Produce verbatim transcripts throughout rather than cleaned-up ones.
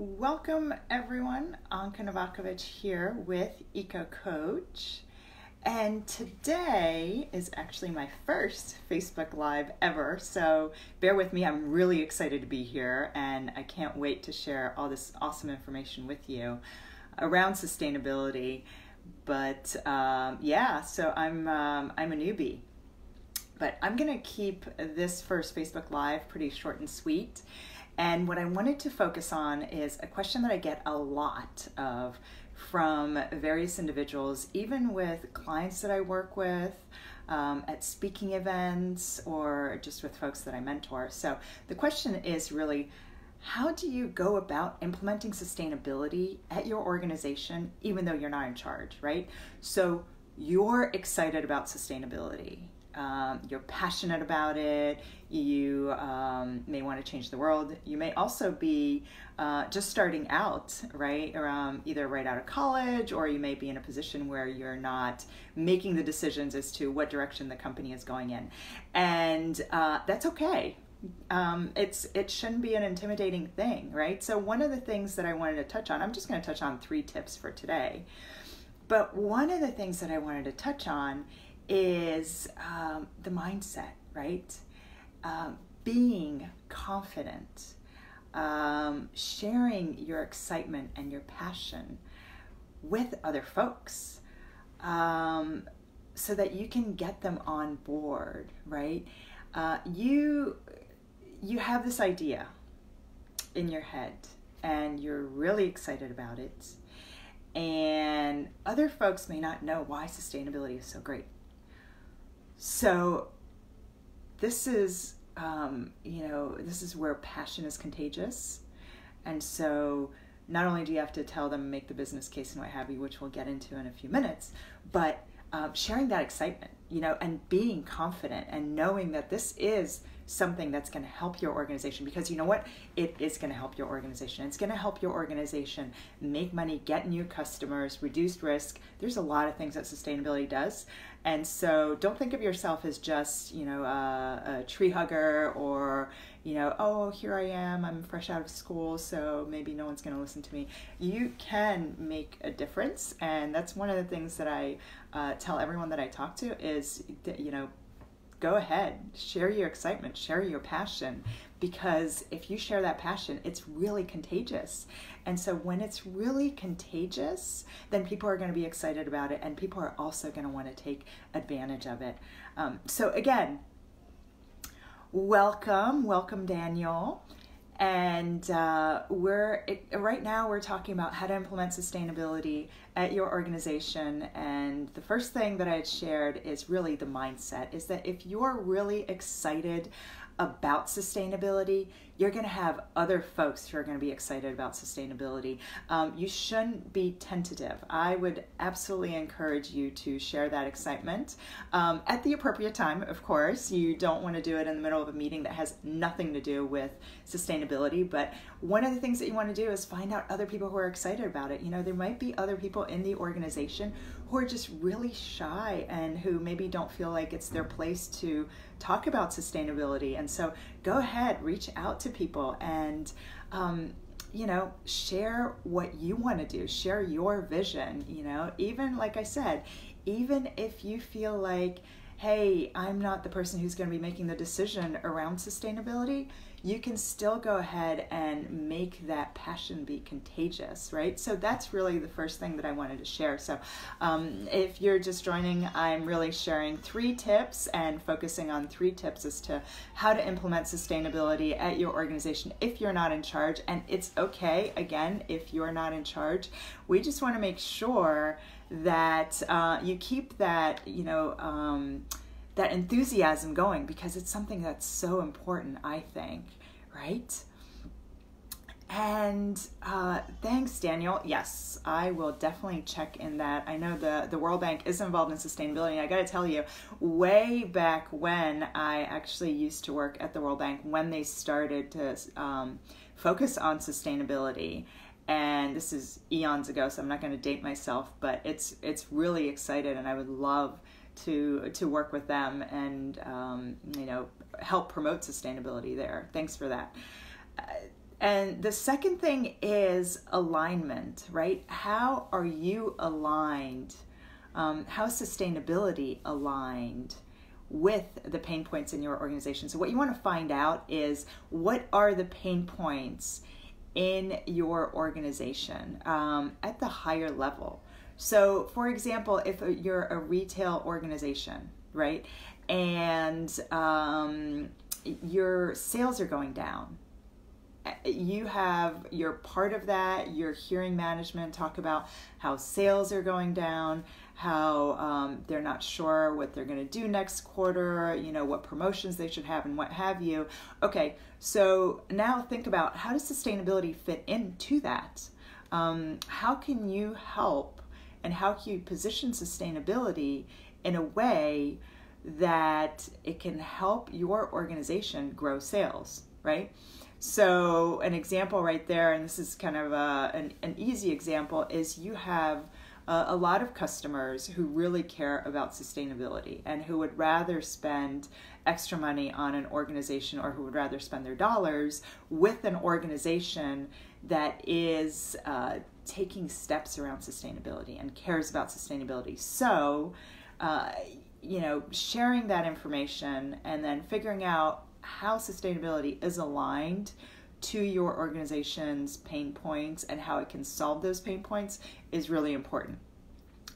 Welcome everyone, Anca Novacovici here with Eco-Coach, and today is actually my first Facebook Live ever, so bear with me. I'm really excited to be here and I can't wait to share all this awesome information with you around sustainability, but um, yeah, so I'm, um, I'm a newbie. But I'm gonna keep this first Facebook Live pretty short and sweet. And what I wanted to focus on is a question that I get a lot of from various individuals, even with clients that I work with, um, at speaking events, or just with folks that I mentor. So the question is really, how do you go about implementing sustainability at your organization, even though you're not in charge, right? So you're excited about sustainability. Um, you're passionate about it, you um, may want to change the world. You may also be uh, just starting out, right, or, um, either right out of college, or you may be in a position where you're not making the decisions as to what direction the company is going in. And uh, that's okay. Um, it's, it shouldn't be an intimidating thing, right? So one of the things that I wanted to touch on, I'm just going to touch on three tips for today. But one of the things that I wanted to touch on is um, the mindset, right? Um, being confident, um, sharing your excitement and your passion with other folks um, so that you can get them on board, right? Uh, you, you have this idea in your head and you're really excited about it, and other folks may not know why sustainability is so great. So this is, um, you know, this is where passion is contagious. And so not only do you have to tell them, make the business case and what have you, which we'll get into in a few minutes, but um, sharing that excitement, you know, and being confident and knowing that this is something that's going to help your organization, because you know what? It is going to help your organization. It's going to help your organization make money, get new customers, reduce risk. There's a lot of things that sustainability does. And so don't think of yourself as just, you know, a, a tree hugger, or, you know, oh, here I am, I'm fresh out of school, so maybe no one's going to listen to me. You can make a difference. And that's one of the things that I uh, tell everyone that I talk to is, you know, go ahead, share your excitement, share your passion, because if you share that passion, it's really contagious. And so when it's really contagious, then people are going to be excited about it, and people are also going to want to take advantage of it. Um, so again, welcome, welcome Daniel. And uh, we're it, right now we're talking about how to implement sustainability at your organization. And the first thing that I had shared is really the mindset, is that if you're really excited about sustainability, you're going to have other folks who are going to be excited about sustainability. Um, you shouldn't be tentative. I would absolutely encourage you to share that excitement um, at the appropriate time, of course. You don't want to do it in the middle of a meeting that has nothing to do with sustainability, but one of the things that you want to do is find out other people who are excited about it. You know, there might be other people in the organization who are just really shy and who maybe don't feel like it's their place to talk about sustainability. And so go ahead, reach out to people and, um, you know, share what you want to do, share your vision, you know, even like I said, even if you feel like, hey, I'm not the person who's going to be making the decision around sustainability, you can still go ahead and make that passion be contagious, right? So that's really the first thing that I wanted to share. So um, if you're just joining, I'm really sharing three tips and focusing on three tips as to how to implement sustainability at your organization if you're not in charge. And it's okay, again, if you're not in charge. We just want to make sure that uh, you keep that, you know, um, that enthusiasm going, because it's something that's so important, I think, right? And uh, thanks, Daniel. Yes, I will definitely check in that. I know the, the World Bank is involved in sustainability. And I got to tell you, way back when I actually used to work at the World Bank, when they started to um, focus on sustainability, and this is eons ago, so I'm not going to date myself, but it's it's really exciting, and I would love to to work with them and um, you know, help promote sustainability there. Thanks for that. Uh, And the second thing is alignment, right? How are you aligned? Um, how is sustainability aligned with the pain points in your organization? So what you want to find out is, what are the pain points in your organization um, at the higher level? So for example, if you're a retail organization, right? And um, your sales are going down. You have, you're part of that, you're hearing management talk about how sales are going down, how um, they're not sure what they're going to do next quarter, you know, what promotions they should have and what have you. Okay, so now think about, how does sustainability fit into that? Um, how can you help, and how can you position sustainability in a way that it can help your organization grow sales, right? So an example right there, and this is kind of a, an, an easy example, is you have a, a lot of customers who really care about sustainability and who would rather spend extra money on an organization, or who would rather spend their dollars with an organization that is uh, taking steps around sustainability and cares about sustainability. So, uh, you know, sharing that information and then figuring out how sustainability is aligned to your organization's pain points and how it can solve those pain points is really important.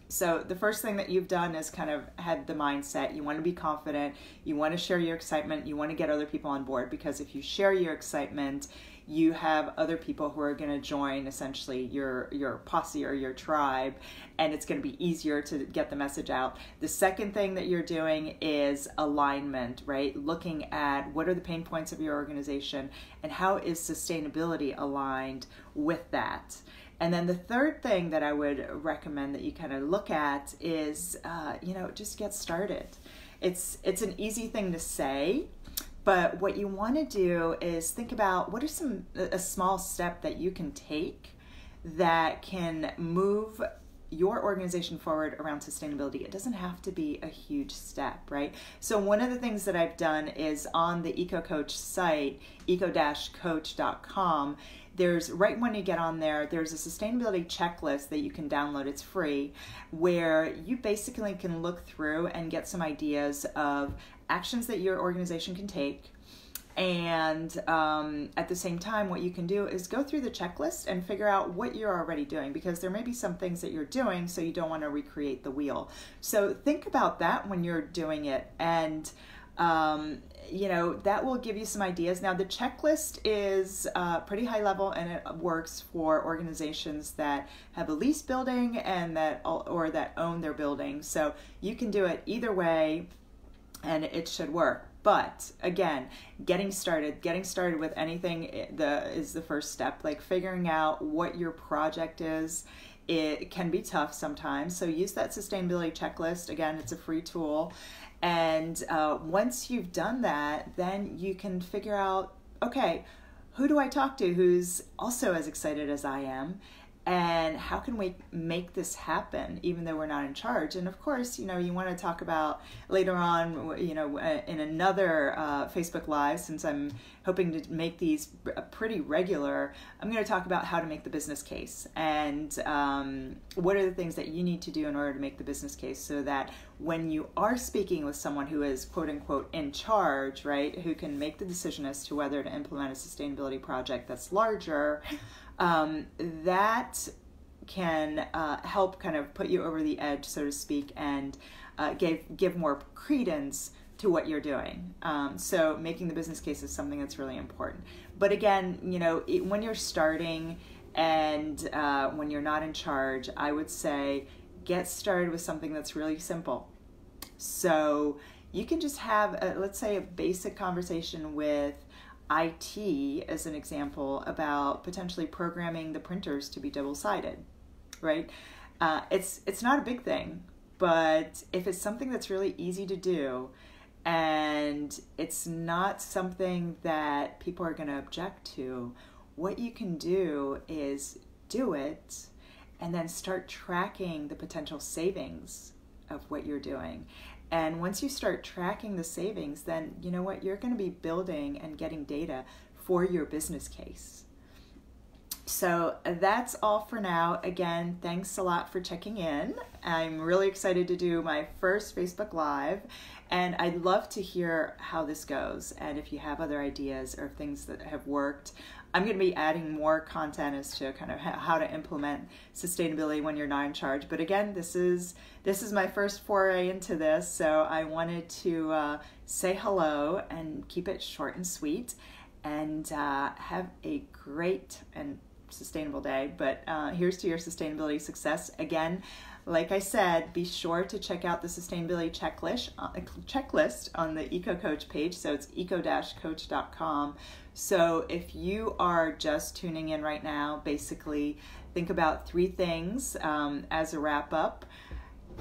So the first thing that you've done is kind of had the mindset, you want to be confident, you want to share your excitement, you want to get other people on board, because if you share your excitement, you have other people who are going to join essentially your, your posse or your tribe, and it's going to be easier to get the message out. The second thing that you're doing is alignment, right? Looking at what are the pain points of your organization and how is sustainability aligned with that. And then the third thing that I would recommend that you kind of look at is, uh, you know, just get started. It's, it's an easy thing to say, but what you want to do is think about what are some a small step that you can take that can move your organization forward around sustainability. It doesn't have to be a huge step, right? So one of the things that I've done is on the Eco-Coach site, eco coach dot com, there's, right when you get on there, there's a sustainability checklist that you can download, it's free, where you basically can look through and get some ideas of actions that your organization can take. And um, at the same time, what you can do is go through the checklist and figure out what you're already doing, because there may be some things that you're doing, so you don't want to recreate the wheel. So think about that when you're doing it, and um, you know, that will give you some ideas. Now the checklist is uh, pretty high level, and it works for organizations that have a lease building and that, or that own their building. So you can do it either way, and it should work. But again, getting started, getting started with anything the, is the first step. Like figuring out what your project is, it can be tough sometimes. So use that sustainability checklist. Again, it's a free tool. And uh, once you've done that, then you can figure out, okay, who do I talk to who's also as excited as I am? And how can we make this happen, even though we're not in charge? And of course, you know, you want to talk about later on, you know, in another uh, Facebook Live, since I'm hoping to make these pretty regular, I'm going to talk about how to make the business case, and um, what are the things that you need to do in order to make the business case, so that when you are speaking with someone who is quote unquote in charge, right, who can make the decision as to whether to implement a sustainability project that's larger, Um, that can uh, help kind of put you over the edge, so to speak, and uh, give, give more credence to what you're doing. Um, so making the business case is something that's really important. But again, you know, it, when you're starting and uh, when you're not in charge, I would say get started with something that's really simple. So you can just have, a, let's say, a basic conversation with I T, as an example, about potentially programming the printers to be double-sided, right? Uh, it's, it's not a big thing, but if it's something that's really easy to do and it's not something that people are going to object to, what you can do is do it and then start tracking the potential savings of what you're doing. And once you start tracking the savings, then you know what? You're going to be building and getting data for your business case. So that's all for now. Again, thanks a lot for checking in. I'm really excited to do my first Facebook Live, and I'd love to hear how this goes and if you have other ideas or things that have worked. I'm going to be adding more content as to kind of how to implement sustainability when you're not in charge. But again, this is this is my first foray into this, so I wanted to uh, say hello and keep it short and sweet, and uh, have a great and sustainable day. But uh, here's to your sustainability success. Again, like I said, be sure to check out the sustainability checklist uh, checklist on the Eco-Coach page. So it's eco coach dot com. So if you are just tuning in right now, basically think about three things um, as a wrap up.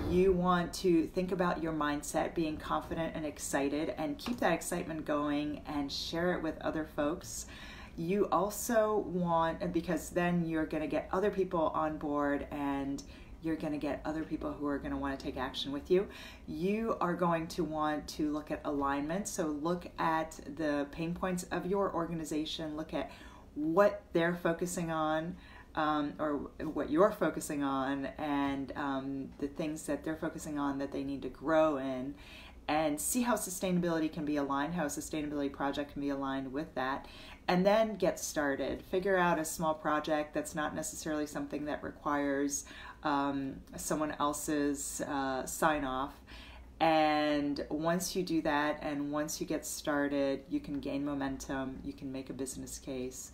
You want to think about your mindset, being confident and excited, and keep that excitement going and share it with other folks. You also want, because then you're going to get other people on board, and you're going to get other people who are going to want to take action with you. You are going to want to look at alignment. So look at the pain points of your organization. Look at what they're focusing on, um, or what you're focusing on, and um, the things that they're focusing on that they need to grow in, and see how sustainability can be aligned, how a sustainability project can be aligned with that. And then get started. Figure out a small project that's not necessarily something that requires um, someone else's uh, sign off. And once you do that, and once you get started, you can gain momentum, you can make a business case,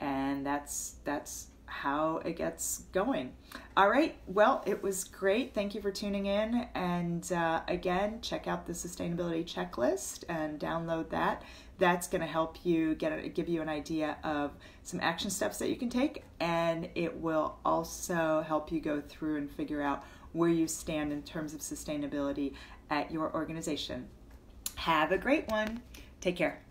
and that's that's how it gets going. All right, well, it was great. Thank you for tuning in, and uh, again, check out the sustainability checklist and download that. That's going to help you get give you an idea of some action steps that you can take, and it will also help you go through and figure out where you stand in terms of sustainability at your organization. Have a great one. Take care.